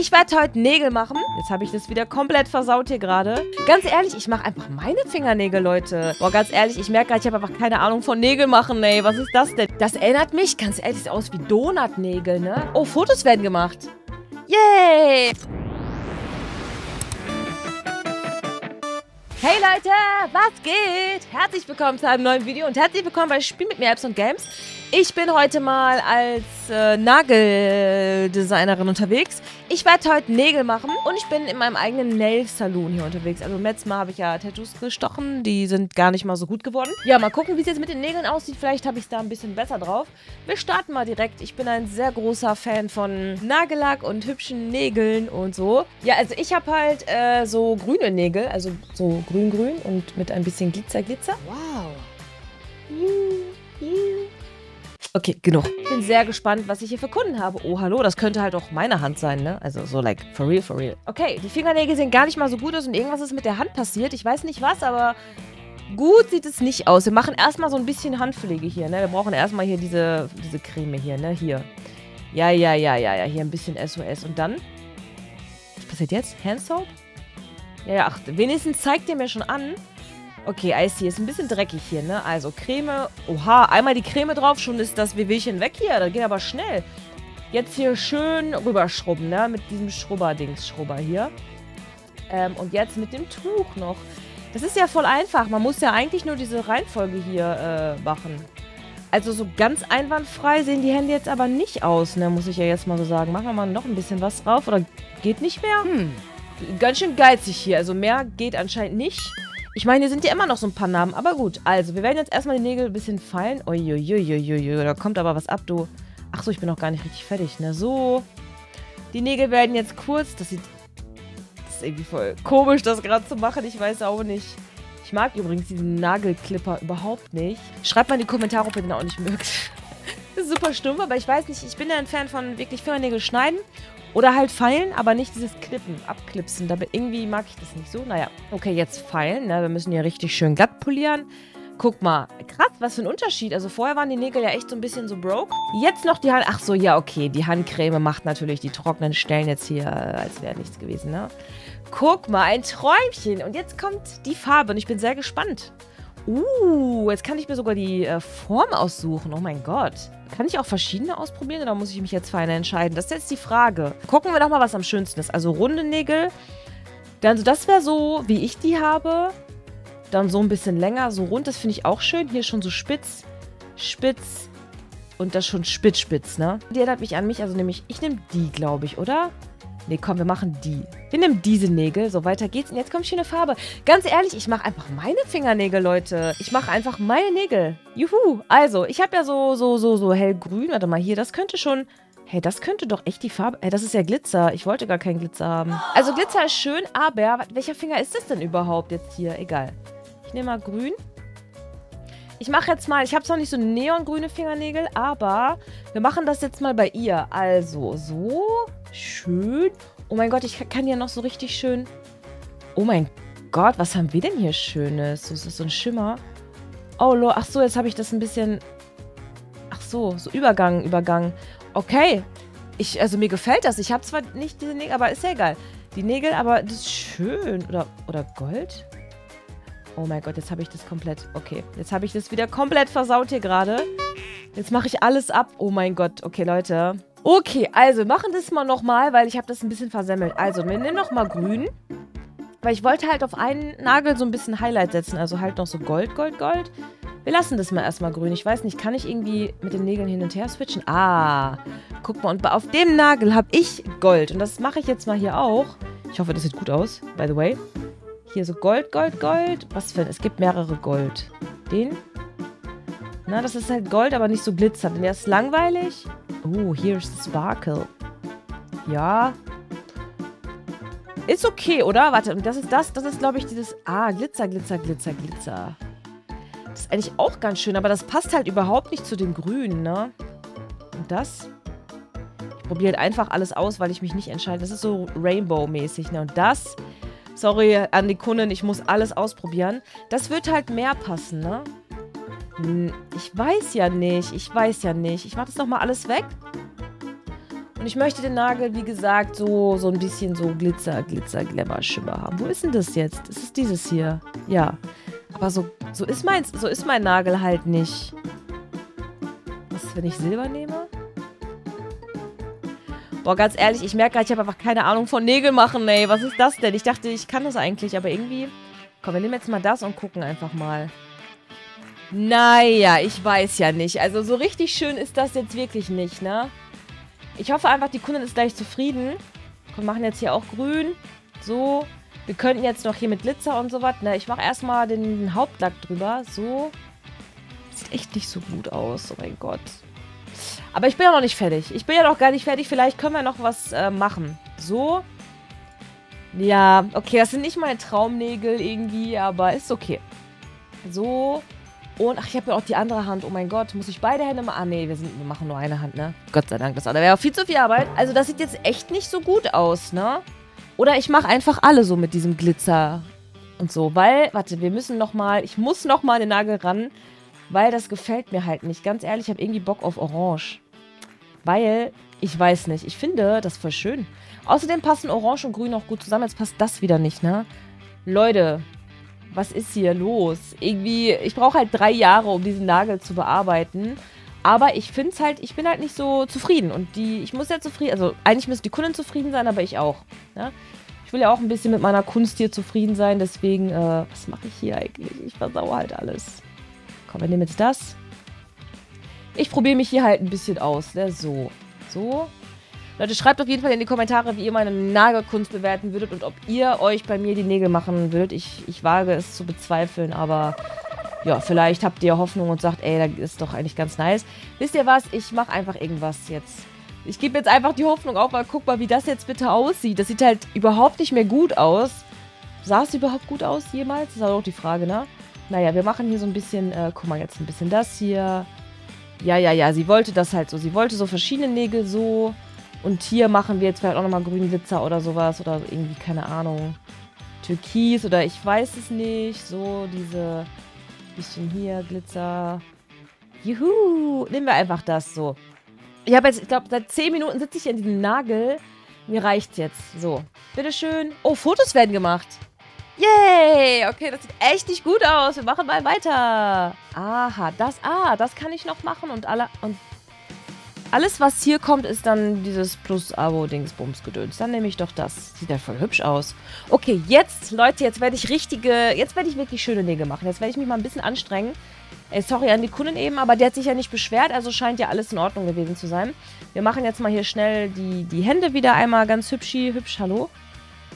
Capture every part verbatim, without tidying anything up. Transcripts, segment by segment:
Ich werde heute Nägel machen. Jetzt habe ich das wieder komplett versaut hier gerade. Ganz ehrlich, ich mache einfach meine Fingernägel, Leute. Boah, ganz ehrlich, ich merke gerade, ich habe einfach keine Ahnung von Nägel machen, ey. Was ist das denn? Das erinnert mich, ganz ehrlich, sieht aus wie Donutnägel, ne? Oh, Fotos werden gemacht. Yay! Hey Leute, was geht? Herzlich willkommen zu einem neuen Video und herzlich willkommen bei Spiel mit mir, Apps und Games. Ich bin heute mal als äh, Nageldesignerin unterwegs. Ich werde heute Nägel machen und ich bin in meinem eigenen Nail-Saloon hier unterwegs. Also im letzten Mal habe ich ja Tattoos gestochen, die sind gar nicht mal so gut geworden. Ja, mal gucken, wie es jetzt mit den Nägeln aussieht. Vielleicht habe ich es da ein bisschen besser drauf. Wir starten mal direkt. Ich bin ein sehr großer Fan von Nagellack und hübschen Nägeln und so. Ja, also ich habe halt äh, so grüne Nägel, also so grün-grün und mit ein bisschen Glitzer-Glitzer. Wow. Juhu, juhu. Okay, genug. Ich bin sehr gespannt, was ich hier für Kunden habe. Oh, hallo, das könnte halt auch meine Hand sein, ne? Also so, like, for real, for real. Okay, die Fingernägel sehen gar nicht mal so gut aus und irgendwas ist mit der Hand passiert. Ich weiß nicht was, aber gut sieht es nicht aus. Wir machen erstmal so ein bisschen Handpflege hier, ne? Wir brauchen erstmal hier diese, diese Creme hier, ne? Hier. Ja, ja, ja, ja, ja. Hier ein bisschen S O S. Und dann? Was passiert jetzt? Handsoap? Ja, ja, ach, wenigstens zeigt ihr mir schon an. Okay, Eis hier ist ein bisschen dreckig hier, ne? Also Creme, oha, einmal die Creme drauf, schon ist das Wehwehchen weg hier. Das geht aber schnell. Jetzt hier schön rüberschrubben, ne? Mit diesem Schrubber-Dings, Schrubber hier. Ähm, und jetzt mit dem Tuch noch. Das ist ja voll einfach. Man muss ja eigentlich nur diese Reihenfolge hier äh, machen. Also so ganz einwandfrei sehen die Hände jetzt aber nicht aus, ne? Muss ich ja jetzt mal so sagen. Machen wir mal noch ein bisschen was drauf oder geht nicht mehr? Hm, ganz schön geizig hier. Also mehr geht anscheinend nicht. Ich meine, hier sind ja immer noch so ein paar Namen, aber gut. Also, wir werden jetzt erstmal die Nägel ein bisschen feilen. Uiuiuiui, da kommt aber was ab, du. Ach so, ich bin noch gar nicht richtig fertig, ne? So. Die Nägel werden jetzt kurz. Das sieht... Das ist irgendwie voll komisch, das gerade zu machen. Ich weiß auch nicht. Ich mag übrigens diesen Nagelklipper überhaupt nicht. Schreibt mal in die Kommentare, ob ihr den auch nicht mögt. Das ist super stumpf, aber ich weiß nicht. Ich bin ja ein Fan von wirklich Fingernägel schneiden. Oder halt feilen, aber nicht dieses Klippen, abklipsen. Da irgendwie mag ich das nicht so. Naja, okay, jetzt feilen. Ne? Wir müssen hier richtig schön glatt polieren. Guck mal, krass, was für ein Unterschied. Also vorher waren die Nägel ja echt so ein bisschen so broke. Jetzt noch die Hand... Ach so, ja, okay. Die Handcreme macht natürlich die trockenen Stellen jetzt hier, als wäre nichts gewesen, ne? Guck mal, ein Träumchen. Und jetzt kommt die Farbe und ich bin sehr gespannt. Uh, jetzt kann ich mir sogar die äh, Form aussuchen. Oh mein Gott. Kann ich auch verschiedene ausprobieren oder muss ich mich jetzt für eine entscheiden? Das ist jetzt die Frage. Gucken wir doch mal, was am schönsten ist. Also runde Nägel. Dann so, das wäre so, wie ich die habe. Dann so ein bisschen länger, so rund. Das finde ich auch schön. Hier schon so spitz, spitz und das schon spitz, spitz, ne? Die erinnert mich an mich. Also nehme ich, ich nehme die, glaube ich, oder? Nee, komm, wir machen die. Wir nehmen diese Nägel. So, weiter geht's. Und jetzt kommt schöne Farbe. Ganz ehrlich, ich mache einfach meine Fingernägel, Leute. Ich mache einfach meine Nägel. Juhu. Also, ich habe ja so, so, so, so hellgrün. Warte mal, hier, das könnte schon... Hey, das könnte doch echt die Farbe... Hey, das ist ja Glitzer. Ich wollte gar keinen Glitzer haben. Also, Glitzer ist schön, aber... Welcher Finger ist das denn überhaupt jetzt hier? Egal. Ich nehme mal grün. Ich mache jetzt mal... Ich habe zwar nicht so neongrüne Fingernägel, aber... Wir machen das jetzt mal bei ihr. Also, so... Schön. Oh mein Gott, ich kann ja noch so richtig schön... Oh mein Gott, was haben wir denn hier Schönes? Das ist so ein Schimmer. Oh, lol. Ach so, jetzt habe ich das ein bisschen... Ach so, so Übergang, Übergang. Okay. Ich, also mir gefällt das. Ich habe zwar nicht diese Nägel, aber ist ja egal. Die Nägel, aber das ist schön. Oder, oder Gold? Oh mein Gott, jetzt habe ich das komplett... Okay, jetzt habe ich das wieder komplett versaut hier gerade. Jetzt mache ich alles ab. Oh mein Gott. Okay, Leute... Okay, also machen das mal nochmal, weil ich habe das ein bisschen versemmelt. Also, wir nehmen nochmal grün, weil ich wollte halt auf einen Nagel so ein bisschen Highlight setzen. Also halt noch so Gold, Gold, Gold. Wir lassen das mal erstmal grün. Ich weiß nicht, kann ich irgendwie mit den Nägeln hin und her switchen? Ah, guck mal, und auf dem Nagel habe ich Gold. Und das mache ich jetzt mal hier auch. Ich hoffe, das sieht gut aus, by the way. Hier so Gold, Gold, Gold. Was für ein... Es gibt mehrere Gold. Den... Na, das ist halt Gold, aber nicht so glitzernd. Und der ist langweilig. Oh, hier ist Sparkle. Ja. Ist okay, oder? Warte, und das ist das, das ist, glaube ich, dieses... Ah, Glitzer, Glitzer, Glitzer, Glitzer. Das ist eigentlich auch ganz schön, aber das passt halt überhaupt nicht zu dem Grün, ne? Und das? Ich probiere halt einfach alles aus, weil ich mich nicht entscheide. Das ist so Rainbow-mäßig, ne? Und das... Sorry an die Kunden, ich muss alles ausprobieren. Das wird halt mehr passen, ne? Ich weiß ja nicht, ich weiß ja nicht. Ich mache das nochmal alles weg. Und ich möchte den Nagel, wie gesagt, so, so ein bisschen so Glitzer, Glitzer, Glamour, Schimmer haben. Wo ist denn das jetzt? Ist es dieses hier? Ja. Aber so, so ist meins, so ist mein Nagel halt nicht. Was ist, wenn ich Silber nehme? Boah, ganz ehrlich, ich merke gerade, ich habe einfach keine Ahnung von Nägel machen, ey. Was ist das denn? Ich dachte, ich kann das eigentlich, aber irgendwie... Komm, wir nehmen jetzt mal das und gucken einfach mal. Naja, ich weiß ja nicht. Also so richtig schön ist das jetzt wirklich nicht, ne? Ich hoffe einfach, die Kundin ist gleich zufrieden. Komm, machen jetzt hier auch grün. So. Wir könnten jetzt noch hier mit Glitzer und sowas. Ne, ich mache erstmal den Hauptlack drüber. So. Sieht echt nicht so gut aus. Oh mein Gott. Aber ich bin ja noch nicht fertig. Ich bin ja noch gar nicht fertig. Vielleicht können wir noch was äh, machen. So. Ja, okay, das sind nicht meine Traumnägel irgendwie, aber ist okay. So. Und, ach, ich habe ja auch die andere Hand. Oh mein Gott, muss ich beide Hände mal... Ah, nee, wir, sind, wir machen nur eine Hand, ne? Gott sei Dank, das andere wäre auch viel zu viel Arbeit. Also, das sieht jetzt echt nicht so gut aus, ne? Oder ich mache einfach alle so mit diesem Glitzer und so. Weil, warte, wir müssen nochmal... Ich muss nochmal den Nagel ran, weil das gefällt mir halt nicht. Ganz ehrlich, ich habe irgendwie Bock auf Orange. Weil... Ich weiß nicht. Ich finde das voll schön. Außerdem passen Orange und Grün auch gut zusammen. Jetzt passt das wieder nicht, ne? Leute, was ist hier los? Irgendwie, ich brauche halt drei Jahre, um diesen Nagel zu bearbeiten. Aber ich finde es halt, ich bin halt nicht so zufrieden. Und die, ich muss ja zufrieden, also eigentlich müssen die Kunden zufrieden sein, aber ich auch. Ne? Ich will ja auch ein bisschen mit meiner Kunst hier zufrieden sein. Deswegen, äh, was mache ich hier eigentlich? Ich versauere halt alles. Komm, wir nehmen jetzt das. Ich probiere mich hier halt ein bisschen aus, ne? So. So. Leute, schreibt auf jeden Fall in die Kommentare, wie ihr meine Nagelkunst bewerten würdet und ob ihr euch bei mir die Nägel machen würdet. Ich, ich wage es zu bezweifeln, aber ja, vielleicht habt ihr Hoffnung und sagt, ey, das ist doch eigentlich ganz nice. Wisst ihr was? Ich mache einfach irgendwas jetzt. Ich gebe jetzt einfach die Hoffnung auf, weil guck mal, wie das jetzt bitte aussieht. Das sieht halt überhaupt nicht mehr gut aus. Sah es überhaupt gut aus jemals? Das ist auch die Frage, ne? Naja, wir machen hier so ein bisschen, äh, guck mal, jetzt ein bisschen das hier. Ja, ja, ja, sie wollte das halt so. Sie wollte so verschiedene Nägel so. Und hier machen wir jetzt vielleicht auch nochmal grünen Glitzer oder sowas. Oder irgendwie, keine Ahnung, Türkis oder ich weiß es nicht. So, diese bisschen hier, Glitzer. Juhu, nehmen wir einfach das so. Ich habe jetzt, ich glaube, seit zehn Minuten sitze ich in diesem Nagel. Mir reicht's jetzt. So, bitteschön. Oh, Fotos werden gemacht. Yay! Okay, das sieht echt nicht gut aus. Wir machen mal weiter. Aha, das, ah, das kann ich noch machen. Und, alle, und alles, was hier kommt, ist dann dieses Plus-Abo-Dingsbums-Gedöns. Dann nehme ich doch das. Sieht ja voll hübsch aus. Okay, jetzt, Leute, jetzt werde ich richtige, jetzt werde ich wirklich schöne Nägel machen. Jetzt werde ich mich mal ein bisschen anstrengen. Ey, sorry an die Kundin eben, aber die hat sich ja nicht beschwert. Also scheint ja alles in Ordnung gewesen zu sein. Wir machen jetzt mal hier schnell die, die Hände wieder einmal ganz hübsch, hübsch, hallo.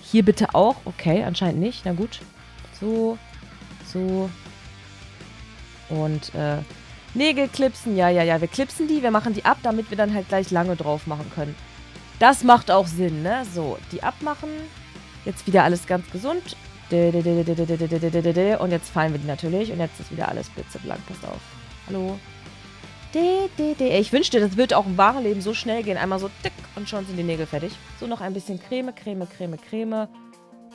Hier bitte auch. Okay, anscheinend nicht. Na gut. So, so. Und äh, Nägel klipsen. Ja, ja, ja. Wir klipsen die. Wir machen die ab, damit wir dann halt gleich lange drauf machen können. Das macht auch Sinn, ne? So, die abmachen. Jetzt wieder alles ganz gesund. Und jetzt fallen wir die natürlich. Und jetzt ist wieder alles blitzeblank. Passt auf. Hallo. Ich wünschte, das wird auch im wahren Leben so schnell gehen. Einmal so tick und schon sind die Nägel fertig. So, noch ein bisschen Creme, Creme, Creme, Creme.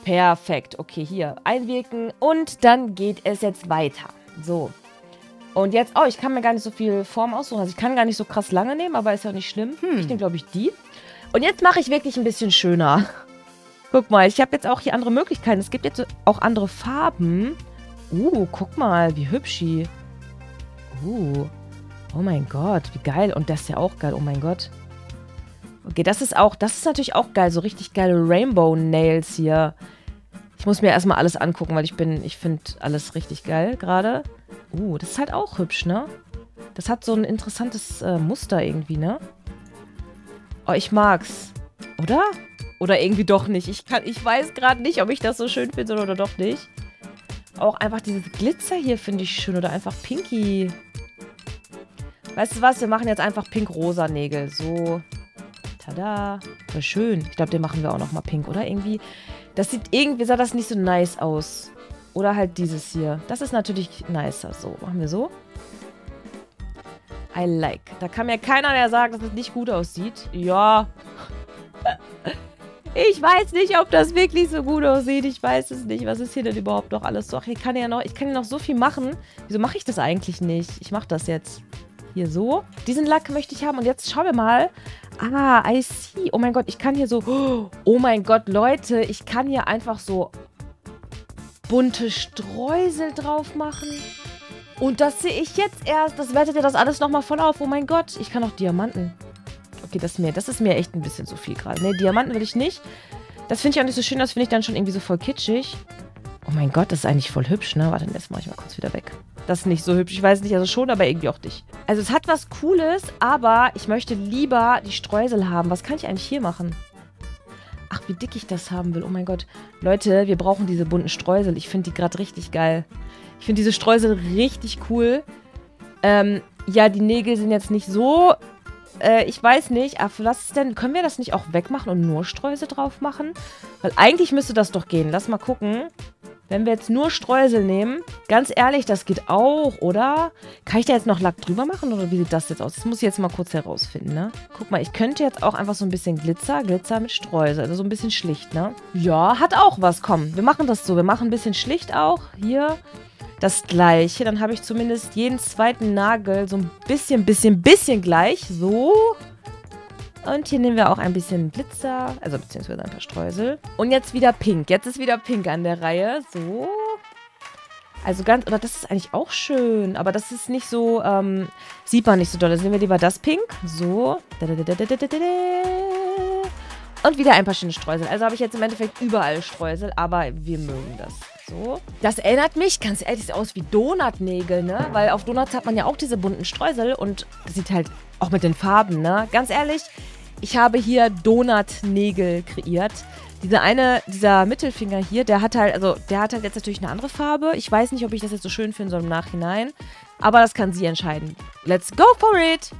Perfekt. Okay, hier einwirken und dann geht es jetzt weiter. So. Und jetzt, oh, ich kann mir gar nicht so viel Form aussuchen. Also ich kann gar nicht so krass lange nehmen, aber ist ja nicht schlimm. Hm. Ich nehme, glaube ich, die. Und jetzt mache ich wirklich ein bisschen schöner. Guck mal, ich habe jetzt auch hier andere Möglichkeiten. Es gibt jetzt auch andere Farben. Uh, guck mal, wie hübsch. Uh. Oh mein Gott, wie geil. Und das ist ja auch geil, oh mein Gott. Okay, das ist auch, das ist natürlich auch geil. So richtig geile Rainbow-Nails hier. Ich muss mir erstmal alles angucken, weil ich bin, ich finde alles richtig geil gerade. Uh, das ist halt auch hübsch, ne? Das hat so ein interessantes äh, Muster irgendwie, ne? Oh, ich mag's. Oder? Oder irgendwie doch nicht. Ich kann, ich weiß gerade nicht, ob ich das so schön finde oder doch nicht. Auch einfach dieses Glitzer hier finde ich schön. Oder einfach Pinky... Weißt du was? Wir machen jetzt einfach pink-rosa Nägel. So. Tada. Voll schön. Ich glaube, den machen wir auch nochmal pink, oder? Irgendwie. Das sieht irgendwie, sah das nicht so nice aus. Oder halt dieses hier. Das ist natürlich nicer. So. Machen wir so. I like. Da kann mir keiner mehr sagen, dass das nicht gut aussieht. Ja. Ich weiß nicht, ob das wirklich so gut aussieht. Ich weiß es nicht. Was ist hier denn überhaupt noch alles? Doch, ich kann ja noch, ich kann ja noch so viel machen. Wieso mache ich das eigentlich nicht? Ich mache das jetzt. Hier so. Diesen Lack möchte ich haben. Und jetzt schauen wir mal. Ah, I see. Oh mein Gott, ich kann hier so... Oh mein Gott, Leute, ich kann hier einfach so bunte Streusel drauf machen. Und das sehe ich jetzt erst. Das wertet ja das alles nochmal voll auf. Oh mein Gott, ich kann auch Diamanten. Okay, das ist mir, das ist mir echt ein bisschen zu viel gerade. Ne, Diamanten will ich nicht. Das finde ich auch nicht so schön. Das finde ich dann schon irgendwie so voll kitschig. Oh mein Gott, das ist eigentlich voll hübsch, ne? Warte, das mache ich mal kurz wieder weg. Das ist nicht so hübsch. Ich weiß nicht, also schon, aber irgendwie auch nicht. Also es hat was Cooles, aber ich möchte lieber die Streusel haben. Was kann ich eigentlich hier machen? Ach, wie dick ich das haben will. Oh mein Gott. Leute, wir brauchen diese bunten Streusel. Ich finde die gerade richtig geil. Ich finde diese Streusel richtig cool. Ähm, ja, die Nägel sind jetzt nicht so... Äh, ich weiß nicht. Aber was ist denn... Können wir das nicht auch wegmachen und nur Streusel drauf machen? Weil eigentlich müsste das doch gehen. Lass mal gucken. Wenn wir jetzt nur Streusel nehmen... Ganz ehrlich, das geht auch, oder? Kann ich da jetzt noch Lack drüber machen? Oder wie sieht das jetzt aus? Das muss ich jetzt mal kurz herausfinden, ne? Guck mal, ich könnte jetzt auch einfach so ein bisschen Glitzer... Glitzer mit Streusel. Also so ein bisschen schlicht, ne? Ja, hat auch was. Komm, wir machen das so. Wir machen ein bisschen schlicht auch. Hier... Das gleiche, dann habe ich zumindest jeden zweiten Nagel so ein bisschen, bisschen, bisschen gleich. So. Und hier nehmen wir auch ein bisschen Glitzer, also beziehungsweise ein paar Streusel. Und jetzt wieder pink. Jetzt ist wieder pink an der Reihe. So. Also ganz, oder das ist eigentlich auch schön, aber das ist nicht so, ähm, sieht man nicht so doll. Dann nehmen wir lieber das pink. So. Und wieder ein paar schöne Streusel. Also habe ich jetzt im Endeffekt überall Streusel, aber wir mögen das. So. Das erinnert mich ganz ehrlich aus wie Donutnägel, ne? Weil auf Donuts hat man ja auch diese bunten Streusel und sieht halt auch mit den Farben, ne? Ganz ehrlich, ich habe hier Donutnägel kreiert. Dieser eine, dieser Mittelfinger hier, der hat halt, also der hat halt jetzt natürlich eine andere Farbe. Ich weiß nicht, ob ich das jetzt so schön finde soll im Nachhinein, aber das kann sie entscheiden. Let's go for it!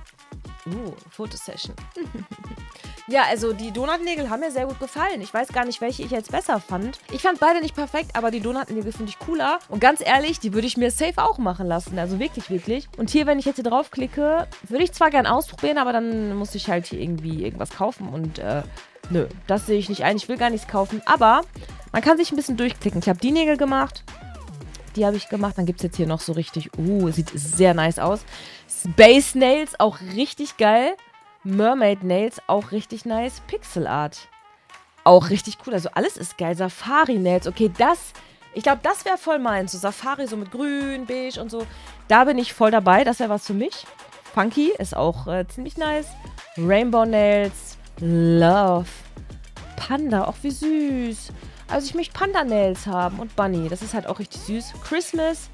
Uh, Fotosession. Ja, also die Donutnägel haben mir sehr gut gefallen. Ich weiß gar nicht, welche ich jetzt besser fand. Ich fand beide nicht perfekt, aber die Donutnägel finde ich cooler. Und ganz ehrlich, die würde ich mir safe auch machen lassen. Also wirklich, wirklich. Und hier, wenn ich jetzt hier drauf klicke, würde ich zwar gern ausprobieren, aber dann muss ich halt hier irgendwie irgendwas kaufen. Und äh, nö, das sehe ich nicht ein. Ich will gar nichts kaufen. Aber man kann sich ein bisschen durchklicken. Ich habe die Nägel gemacht. Die habe ich gemacht. Dann gibt es jetzt hier noch so richtig, uh, sieht sehr nice aus. Space Nails, auch richtig geil. Mermaid Nails, auch richtig nice. Pixel Art, auch richtig cool. Also alles ist geil. Safari Nails, okay, das, ich glaube, das wäre voll meins. So Safari, so mit grün, beige und so. Da bin ich voll dabei, das wäre was für mich. Funky ist auch äh, ziemlich nice. Rainbow Nails, Love. Panda, auch wie süß. Also ich möchte Panda Nails haben und Bunny, das ist halt auch richtig süß. Christmas,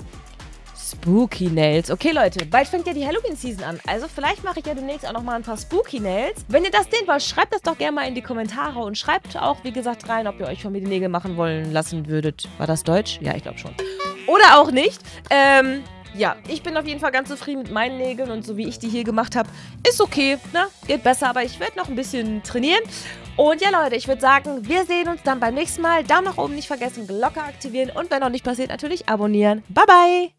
Spooky Nails. Okay, Leute, bald fängt ja die Halloween-Season an. Also vielleicht mache ich ja demnächst auch nochmal ein paar Spooky Nails. Wenn ihr das sehen wollt, schreibt das doch gerne mal in die Kommentare und schreibt auch, wie gesagt, rein, ob ihr euch von mir die Nägel machen wollen lassen würdet. War das Deutsch? Ja, ich glaube schon. Oder auch nicht. Ähm, ja, ich bin auf jeden Fall ganz zufrieden mit meinen Nägeln und so wie ich die hier gemacht habe, ist okay, ne? Geht besser, aber ich werde noch ein bisschen trainieren. Und ja, Leute, ich würde sagen, wir sehen uns dann beim nächsten Mal. Daumen nach oben nicht vergessen, Glocke aktivieren und wenn noch nicht passiert, natürlich abonnieren. Bye, bye!